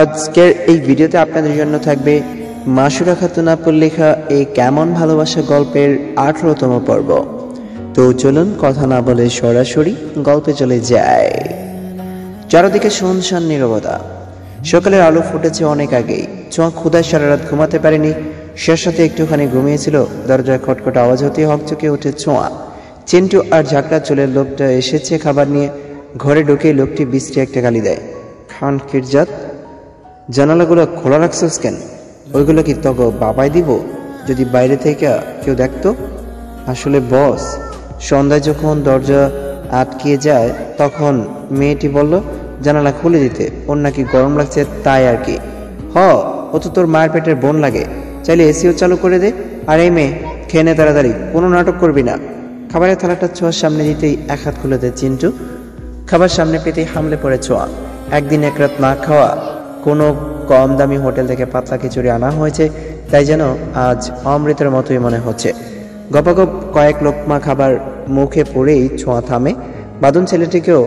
আজকের এই ভিডিওতে আপনাদের জন্য থাকবে মাসুরা খাতুন আপুর লেখা এই কেমন ভালোবাসা গল্পের 18তম পর্ব। তো চলুন কথা না বলে সরাসরি গল্পে চলে যাই। চারদিকে শুনশান নীরবতা, সকালের আলো ফুটেছে অনেক আগেই। চোখ ক্ষুধায় সারা রাত ঘুমাতে পারেনি, শেষ রাতে একটুখানি ঘুমিয়েছিল। দরজায় খটখট আওয়াজ হতে হকচকে উঠে চোঁয়া। চিন্টু আর ঝাঁকড়া চুলের লোকটা এসেছে খাবার নিয়ে। ঘরে ঢুকে লোকটি বিশ্রী একটা গালি দেয়, খান কিরজাত, জানালাগুলো খোলা রাখছিস কেন? ওইগুলো কি তখন বাবাই দিব? যদি বাইরে থেকে কেউ দেখতো। আসলে বস, সন্ধ্যায় যখন দরজা আটকিয়ে যায় তখন মেয়েটি বলল জানালা খুলে দিতে, ওর নাকি গরম লাগছে তাই আর কি। হ, ও তো তোর মায়ের পেটের বোন লাগে, চাইলে এসিও চালু করে দে। আর এই মেয়ে, খেয়ে নে তাড়াতাড়ি, কোনো নাটক করবি না। খাবারের থালাটা ছোঁয়ার সামনে দিতেই এক হাত খুলে দেয় চিন্টু। খাবার সামনে পেতেই হামলে পড়ে ছোঁয়া। একদিন এক রাত না খাওয়া কোনো কম দামি হোটেল থেকে পাতলা খিচুড়ি আনা হয়েছে, তাই যেন আজ অমৃতের মতোই মনে হচ্ছে। গপাগপ কয়েক লোকমা খাবার মুখে পড়েই ছোঁয়া থামে। বাদন ছেলেটিকেও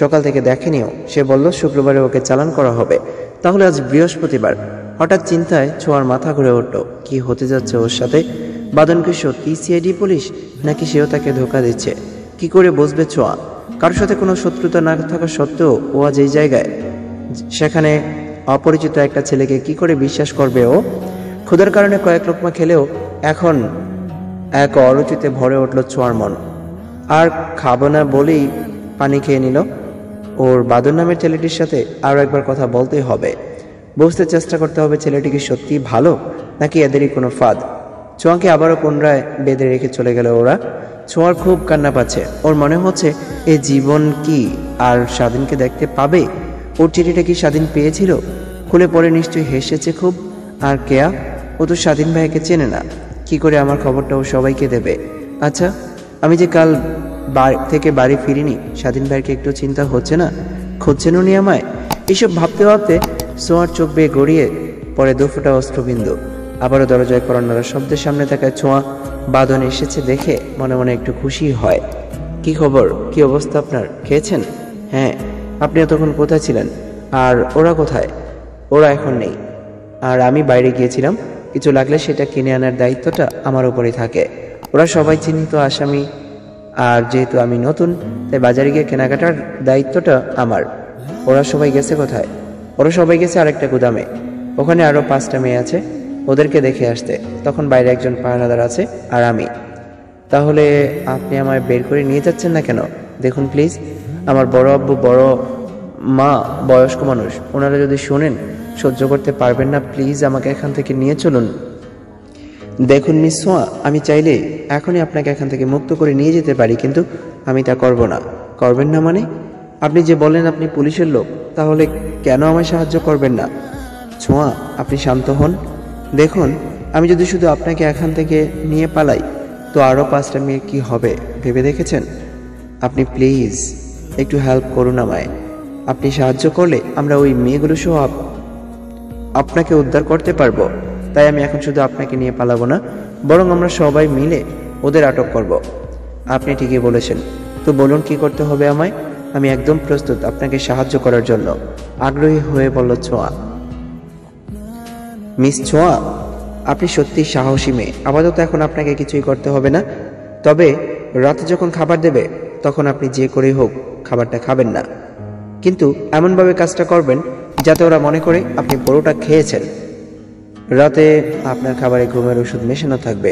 সকাল থেকে দেখেনিও। সে বলল শুক্রবারে ওকে চালান করা হবে, তাহলে আজ বৃহস্পতিবার। হঠাৎ চিন্তায় ছোঁয়ার মাথা ঘুরে উঠল, কি হতে যাচ্ছে ওর সাথে? বাদন কি সত্যি সিআইডি পুলিশ, নাকি সেও তাকে ধোকা দিচ্ছে? কি করে বুঝবে ছোঁয়া? কারোর সাথে কোনো শত্রুতা না থাকা সত্ত্বেও ও আজ এই জায়গায়, সেখানে অপরিচিত একটা ছেলেকে কি করে বিশ্বাস করবে ও? ক্ষুধার কারণে কয়েক লোকমা খেলেও এখন এক অরুচিতে ভরে উঠল ছোঁয়ার মন। আর খাবো না বলেই পানি খেয়ে নিল। ওর বাদন নামের ছেলেটির সাথে আরও একবার কথা বলতে হবে, বুঝতে চেষ্টা করতে হবে ছেলেটি কি সত্যি ভালো নাকি এদেরই কোনো ফাঁদ। ছোঁয়াকে আবারও পুনরায় বেঁধে রেখে চলে গেল ওরা। ছোঁয়ার খুব কান্না পাচ্ছে। ওর মনে হচ্ছে এ জীবন কি আর স্বাধীনকে দেখতে পাবে? ওর চিঠিটা কি স্বাধীন পেয়েছিল? খুলে পড়ে নিশ্চয়ই হেসেছে খুব। আর কেয়া, ও তো স্বাধীন ভাইকে চেনে না, কি করে আমার খবরটা ও সবাইকে দেবে? আচ্ছা, আমি যে কাল থেকে বাড়ি ফিরিনি, স্বাধীন ভাইকে একটু চিন্তা হচ্ছে না? খুঁজছেন উনি আমায়? এসব ভাবতে ভাবতে ছোঁয়ার চোখ বেয়ে গড়িয়ে পরে দুফোঁটা অশ্রুবিন্দু। আবারও দরজায় করোনার শব্দের সামনে তাকায় ছোঁয়া। বাদন এসেছে দেখে মনে মনে একটু খুশি হয়। কি খবর, কি অবস্থা আপনার? খেয়েছেন? হ্যাঁ। আপনি এতক্ষণ কোথায় ছিলেন? আর ওরা কোথায়? ওরা এখন নেই, আর আমি বাইরে গিয়েছিলাম। কিছু লাগলে সেটা কিনে আনার দায়িত্বটা আমার উপরেই থাকে। ওরা সবাই চিহ্নিত আসামি, আর যেহেতু আমি নতুন তাই বাজারে গিয়ে কেনাকাটার দায়িত্বটা আমার। ওরা সবাই গেছে কোথায়? ওরা সবাই গেছে আরেকটা গুদামে, ওখানে আরও 5টা মেয়ে আছে, ওদেরকে দেখে আসতে। তখন বাইরে একজন পাহারাদার আছে আর আমি। তাহলে আপনি আমায় বের করে নিয়ে যাচ্ছেন না কেন? দেখুন প্লিজ, আমার বড় আব্বু, বড় মা বয়স্ক মানুষ, ওনারা যদি শোনেন সহ্য করতে পারবেন না। প্লিজ আমাকে এখান থেকে নিয়ে চলুন। দেখুন মিস সোয়া, আমি চাইলে এখনই আপনাকে এখান থেকে মুক্ত করে নিয়ে যেতে পারি, কিন্তু আমি তা করব না। করবেন না মানে? আপনি যে বলেন আপনি পুলিশের লোক, তাহলে কেন আমায় সাহায্য করবেন না? ছোঁয়া, আপনি শান্ত হন। দেখুন, আমি যদি শুধু আপনাকে এখান থেকে নিয়ে পালাই তো আরও 5টা মেয়ে কী হবে ভেবে দেখেছেন? আপনি প্লিজ একটু হেল্প করুন আমায়। আপনি সাহায্য করলে আমরা ওই মেয়েগুলো সহ আপনাকে উদ্ধার করতে পারবো। তাই আমি এখন শুধু আপনাকে নিয়ে পালাবো না, বরং আমরা সবাই মিলে ওদের আটক করব। আপনি ঠিকই বলেছেন, তো বলুন কি করতে হবে আমায়? আমি একদম প্রস্তুত আপনাকে সাহায্য করার জন্য, আগ্রহী হয়ে বলল ছোঁয়া। মিস ছোঁয়া, আপনি সত্যি সাহসী মেয়ে। আপাতত এখন আপনাকে কিছুই করতে হবে না, তবে রাতে যখন খাবার দেবে তখন আপনি যে করেই হোক খাবারটা খাবেন না, কিন্তু এমনভাবে কাজটা করবেন যাতে ওরা মনে করে আপনি পুরোটা খেয়েছেন। রাতে আপনার খাবারে ঘুমের ওষুধ মেশানো থাকবে,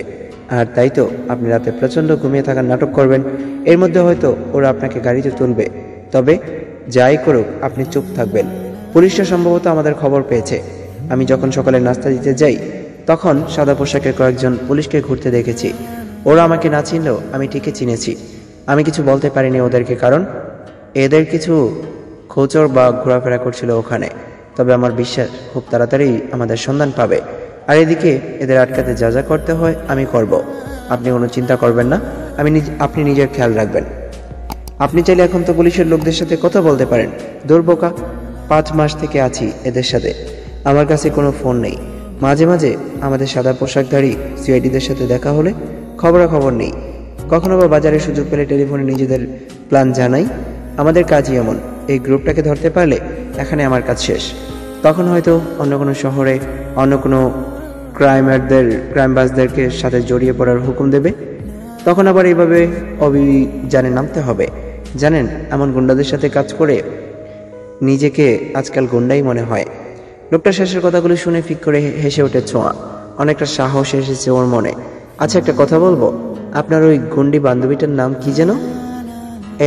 আর তাই তো আপনি রাতে প্রচণ্ড ঘুমিয়ে থাকার নাটক করবেন। এর মধ্যে হয়তো ওরা আপনাকে গাড়িতে তুলবে, তবে যাই করুক আপনি চুপ থাকবেন। পুলিশরা সম্ভবত আমাদের খবর পেয়েছে। আমি যখন সকালে নাস্তা দিতে যাই তখন সাদা পোশাকের কয়েকজন পুলিশকে ঘুরতে দেখেছি। ওরা আমাকে না চিনলেও আমি ঠিকই চিনেছি। আমি কিছু বলতে পারিনি ওদেরকে, কারণ এদের কিছু খোঁচর বা ঘোরাফেরা করছিল ওখানে। তবে আমার বিশ্বাস খুব তাড়াতাড়ি আমাদের সন্ধান পাবে, আর এদিকে এদের আটকাতে যা যা করতে হয় আমি করব। আপনি কোনো চিন্তা করবেন না, আপনি নিজের খেয়াল রাখবেন। আপনি চাইলে এখন তো পুলিশের লোকদের সাথে কথা বলতে পারেন। দুর্বোকা, 5 মাস থেকে আছি এদের সাথে, আমার কাছে কোনো ফোন নেই। মাঝে মাঝে আমাদের সাদা পোশাকধারী সিআইডিদের সাথে দেখা হলে খবরাখবর নেই, কখনো বা বাজারে সুযোগ পেলে টেলিফোনে নিজেদের প্ল্যান জানাই। আমাদের কাজই এমন। এই গ্রুপটাকে ধরতে পারলে এখানে আমার কাজ শেষ। তখন হয়তো অন্য কোনো শহরে অন্য কোনো ক্রাইমবাজদেরকে সাথে জড়িয়ে পড়ার হুকুম দেবে। তখন আবার এইভাবে অভিযানে নামতে হবে। জানেন, এমন গুন্ডাদের সাথে কাজ করে নিজেকে আজকাল গুন্ডাই মনে হয়। লোকটা শেষের কথাগুলো শুনে ফিক করে হেসে ওঠে ছোঁয়া। অনেকটা সাহস এসেছে ওর মনে। আচ্ছা, একটা কথা বলবো, আপনার ওই গুন্ডি বান্ধবীটার নাম কি যেন?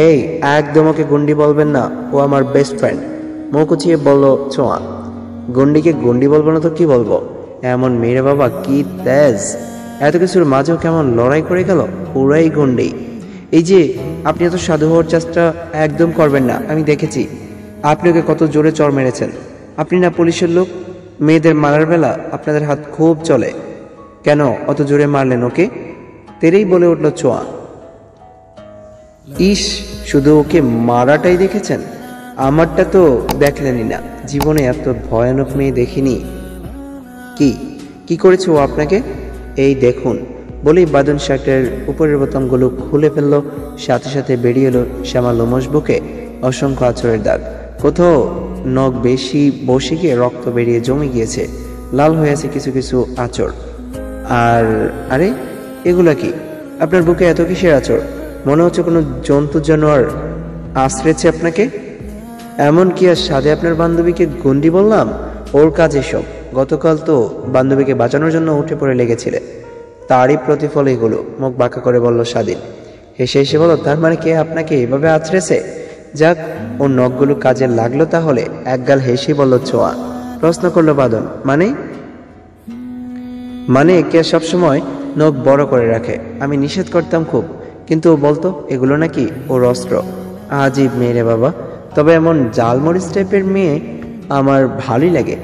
এই, একদম ওকে গুন্ডি বলবেন না, ও আমার বেস্ট ফ্রেন্ড। মুখুচিয়ে বলল ছোঁয়া। গুন্ডিকে গুন্ডি বলবো না তো কি বলবো? এমন মেয়ের বাবা কি তেজ! এত কিছুর মাঝেও কেমন লড়াই করে গেল, পুরাই গুন্ডি। এই যে আপনি এত সাধু হওয়ার চেষ্টা একদম করবেন না, আমি দেখেছি আপনি ওকে কত জোরে চর মেরেছেন। আপনি না পুলিশের লোক, মেয়েদের মারার বেলা আপনাদের হাত খুব চলে, কেন অত জোরে মারলেন ওকে? তেরেই বলে উঠল ছোঁয়া। ইস, শুধু ওকে মারাটাই দেখেছেন, আমারটা তো দেখলেনই না। জীবনে এত ভয়ানক মেয়ে দেখিনি। কি কি করেছে ও আপনাকে? এই দেখুন, বলেই বাদন শার্টের উপরের বোতামগুলো খুলে ফেললো। সাথে সাথে বেরিয়ে এলো শ্যামা লোমশ বুকে অসংখ্য আঁচড়ের দাগ। কোথাও নখ বেশি বসে গিয়ে রক্ত বেরিয়ে জমে গিয়েছে, লাল হয়ে আছে কিছু কিছু আঁচড়। আর আরে এগুলা কি? আপনার বুকে এত কিসের আঁচড়? মনে হচ্ছে কোনো জন্তু জানোয়ার আশ্রেছে আপনাকে। এমন কি আর সাথে আপনার বান্ধবীকে গুন্ডি বললাম, ওর কাজ এসব। গতকাল তো বান্ধবীকে বাঁচানোর জন্য উঠে পড়ে লেগেছিলে, তারই প্রতিফল এগুলো। মুখ বাঁকা করে বলল স্বাধীন। হেসে হেসে বলল, তার মানে কে আপনাকে এভাবে আছড়েছে? যাক, ওর নখগুলো কাজে লাগলো তাহলে, একগাল হেসে বলল ছোঁয়া। প্রশ্ন করলো বাদন, মানে? মানে কে সবসময় নখ বড় করে রাখে? আমি নিষেধ করতাম খুব, কিন্তু ও বলতো এগুলো নাকি ওর অস্ত্র। আজীব মেয়েরে বাবা। তবে এমন জালমরিচ টাইপের মেয়ে আমার ভালোই লাগে,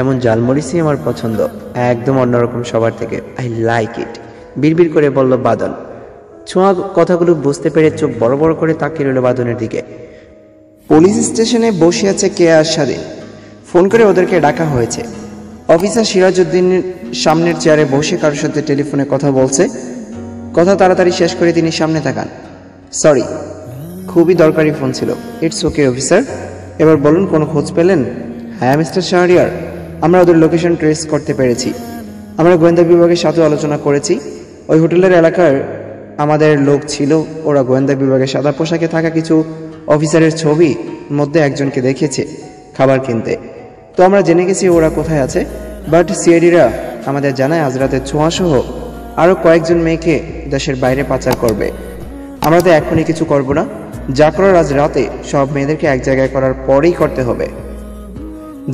এমন জালমরিচই আমার পছন্দ, একদম অন্যরকম সবার থেকে। আই লাইক ইট, বিড়বিড় করে বলল বাদন। ছোঁয়া কথাগুলো বুঝতে পেরে চোখ বড় বড় করে তাকিয়ে রইল বাদনের দিকে। পুলিশ স্টেশনে বসে আছে কে আর স্বাধীন। ফোন করে ওদেরকে ডাকা হয়েছে। অফিসার সিরাজউদ্দিনের সামনের চেয়ারে বসে কারোর সাথে টেলিফোনে কথা বলছে। কথা তাড়াতাড়ি শেষ করে তিনি সামনে তাকান। সরি, খুবই দরকারি ফোন ছিল। ইটস ওকে অফিসার, এবার বলুন কোনো খোঁজ পেলেন? হ্যাঁ মিস্টার শাহরিয়ার, আমরা ওদের লোকেশন ট্রেস করতে পেরেছি। আমরা গোয়েন্দা বিভাগের সাথেও আলোচনা করেছি। ওই হোটেলের এলাকার আমাদের লোক ছিল, ওরা গোয়েন্দা বিভাগের সাদা পোশাকে থাকা কিছু অফিসারের ছবি মধ্যে একজনকে দেখেছে খাবার কিনতে। তো আমরা জেনে গেছি ওরা কোথায় আছে। বাট সিআইডিরা আমাদের জানায় আজ রাতে ছোঁয়াসহ আরও কয়েকজন মেয়েকে দেশের বাইরে পাচার করবে। আমরা তো এখনই কিছু করব না, যা করার আজ রাতে সব মেয়েদেরকে এক জায়গায় করার পরেই করতে হবে।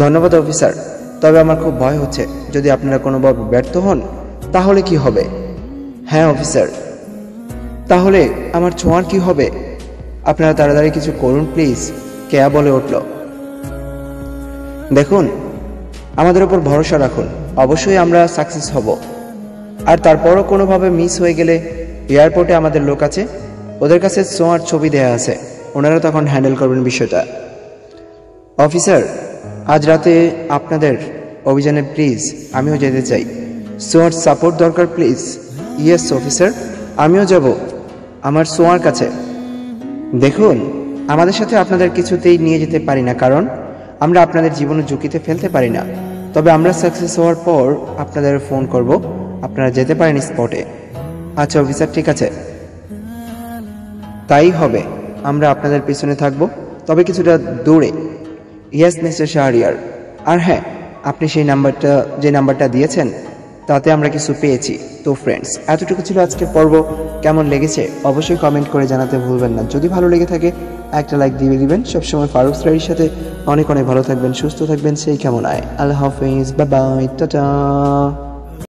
ধন্যবাদ অফিসার, তবে আমার খুব ভয় হচ্ছে যদি আপনারা কোনোভাবে ব্যর্থ হন তাহলে কি হবে? হ্যাঁ অফিসার, তাহলে আমার ছোঁয়ার কি হবে? আপনারা তাড়াতাড়ি কিছু করুন প্লিজ, কেয়া বলে উঠল। দেখুন, আমাদের ওপর ভরসা রাখুন, অবশ্যই আমরা সাকসেস হব। আর তারপরও কোনোভাবে মিস হয়ে গেলে এয়ারপোর্টে আমাদের লোক আছে, ওদের কাছে ছোঁয়ার ছবি দেয়া আছে, ওনারা তখন হ্যান্ডেল করবেন বিষয়টা। অফিসার, আজ রাতে আপনাদের অভিযানে প্লিজ আমিও যেতে চাই, সোয়ার সাপোর্ট দরকার প্লিজ। ইয়েস অফিসার, আমিও যাব আমার সোয়ার কাছে। দেখুন, আমাদের সাথে আপনাদের কিছুতেই নিয়ে যেতে পারি না, কারণ আমরা আপনাদের জীবনে ঝুঁকিতে ফেলতে পারি না। তবে আমরা সাকসেস হওয়ার পর আপনাদের ফোন করব, আপনারা যেতে পারেন স্পটে। আচ্ছা অফিসার, ঠিক আছে, তাই হবে। আমরা আপনাদের পিছনে থাকব, তবে কিছুটা দূরে। Yes mister Shahriar. আর হ্যাঁ, আপনি সেই নাম্বারটা, যে নাম্বারটা দিয়েছেন তাতে আমরা কিছু পেয়েছি। তো ফ্রেন্ডস, এতটুকু ছিল আজকের পর্ব। কেমন লেগেছে অবশ্যই কমেন্ট করে জানাতে ভুলবেন না। যদি ভালো লেগে থাকে একটা লাইক দিয়ে দিবেন। সবসময় ফারুক স্টাইলের সাথে অনেক অনেক ভালো থাকবেন, সুস্থ থাকবেন সেই কামনায়। আল্লাহ হাফেজ, বাই বাই, টাটা।